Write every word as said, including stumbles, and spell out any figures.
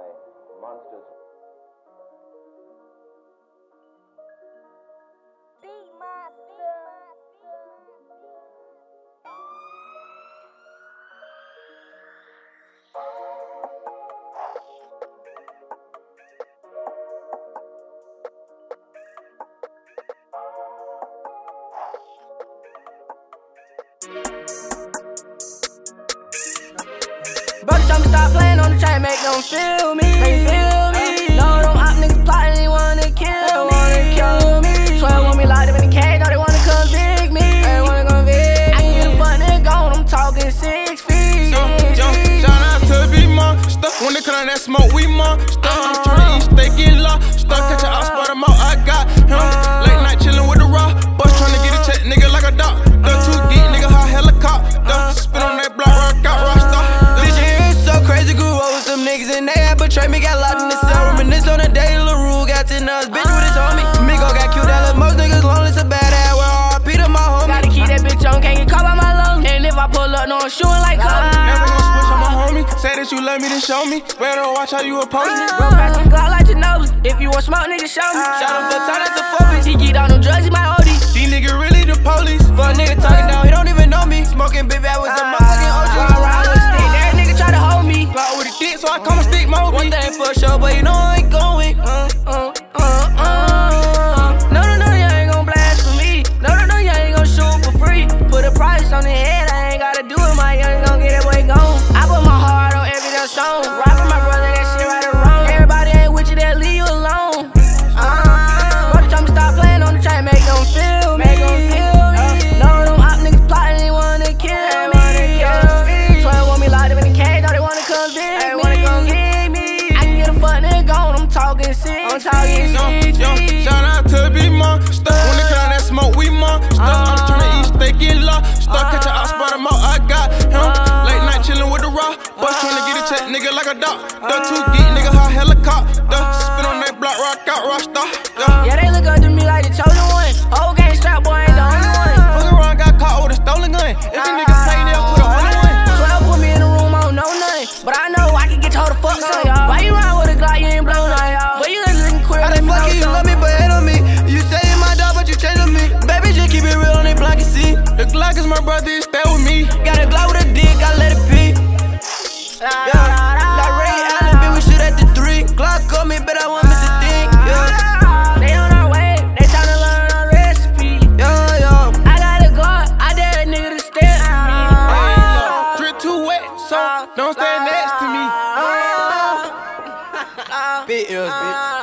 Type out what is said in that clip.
by monsters. Big Monster. Brother told me stop playing on the track, make them feel me. Make feel me. No, them op niggas plotting, they wanna kill me. They wanna kill me. twelve want me locked up in the cage, now they wanna convict me. They wanna convict me. I get a fuck nigga gone, I'm talking six feet. So, jump, shout out to be monster. When they cut on that smoke, we monster. I'm treating, stay getting lost. Stuck, catch your ass, spot him out, I got him. Late night chilling with the raw. Bus trying to get a check, nigga, like a doc. The two geek, nigga, high helicopter. Spit on that block, rock out, rock star. Crazy grew up with some niggas and they had betrayed me. Got locked in the cell, reminisce on the day LaRue got to us. Bitch with his homie, Migo got cute, that look most niggas lonely, so bad ass. Where R I P to my homie. Gotta keep that bitch on, can't get caught by my lungs. And if I pull up, no, I'm shooting like Kobe. Never gon' switch on my homie, say that you love me, then show me. Better watch how you approach me. Bro, pass some Glock like Ginobili. If you want smoke, nigga, show me. Shot him for time, that's a fuck bitch. He get on them drugs, he my O D. These niggas really the police. Fuck nigga talking down, he don't even know me. Smoking big bad with some motherfucking O G. So I come and stick my one thing for sure, but you know I ain't going. Uh, uh, uh, uh. No, no, no, y'all ain't gon' blast for me. No, no, no, y'all ain't gon' shoot for free. Put a price on the head, I ain't gotta do it. My young gon' get that boy gone. I put my heart on every damn song. Rockin' my brother, that shit right or wrong. Everybody ain't with you, they'll leave you alone. Uh, brother told me stop playing on the track, make them feel me. Make them feel me. Uh, no, them op niggas plotting, they wanna kill me. twelve want me locked up in the cage, now they wanna convict me. Talking six, I'm talking six. Yo, yo, shout out to be monster. When they cut on that smoke, we monster. I'm tryna eat steak and lobster. Catch your ass, spot him out, I got him. Late night chillin' with the raw. Bus tryna get a check, nigga, like a doc. The two geek, nigga, high helicopter. Spin on that block, rock out, rock star. Yeah, they look up to me like the chosen one. Whole gang strap, boy, ain't the only one. Fuck around, got caught with a stolen gun. If these niggas play, they'll put a one on one. twelve put me in the room, I don't know nothing. But I know I can get y'all the fuck some. Why you ride with a Glock, you ain't blown? The Glock is my brother, stay with me. Got a Glock with a dick, I let it pee. Yeah, like Ray Allen, bitch, we shoot at the three. Glock call me, but I won't miss a thing. Yeah, they on our way, they tryna learn our recipe. Yeah, yeah, I got a guard, I dare a nigga to step to me. Uh, Drip too wet, so don't stand next to me. Uh, Big L's, bitch.